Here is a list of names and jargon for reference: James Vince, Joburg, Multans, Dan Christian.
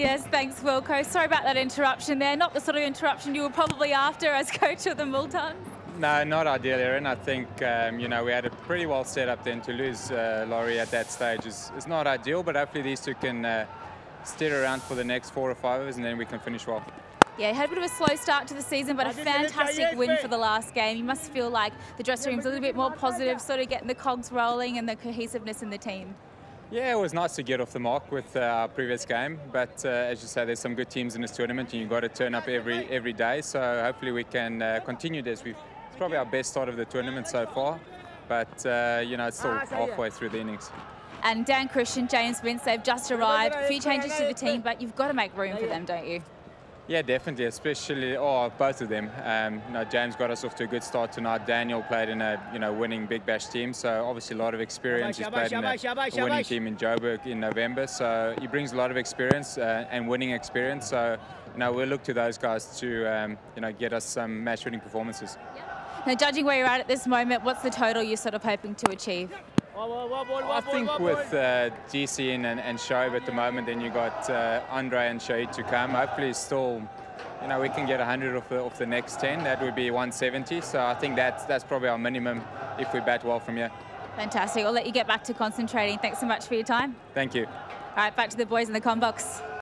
Yes, thanks, Wilco. Sorry about that interruption there. Not the sort of interruption you were probably after as coach of the Multans. No, not ideal, Erin. I think, you know, we had it pretty well set up then to lose Laurie at that stage is not ideal, but hopefully these two can steer around for the next 4 or 5 overs and then we can finish well. Yeah, he had a bit of a slow start to the season, but a fantastic win for the last game. You must feel like the dressing room's a little bit more positive, sort of getting the cogs rolling and the cohesiveness in the team. Yeah, it was nice to get off the mark with our previous game, but as you say, there's some good teams in this tournament and you've got to turn up every day, so hopefully we can continue this. It's probably our best start of the tournament so far, but you know, it's still halfway through the innings. And Dan Christian, James Vince, they've just arrived. A few changes to the team, but you've got to make room for them, don't you? Yeah, definitely, especially both of them. You know, James got us off to a good start tonight. Daniel played in a winning Big Bash team, so obviously a lot of experience. He's played in a winning team in Joburg in November, so he brings a lot of experience and winning experience. So you know, we'll look to those guys to you know, get us some match-winning performances. Now, judging where you're at this moment, what's the total you're sort of hoping to achieve? I think with DC and Shoaib at the moment, then you got Andre and Shahid to come. Hopefully still, you know, we can get 100 off the next 10. That would be 170. So I think that's probably our minimum if we bat well from here. Fantastic. I'll let you get back to concentrating. Thanks so much for your time. Thank you. All right, back to the boys in the comm box.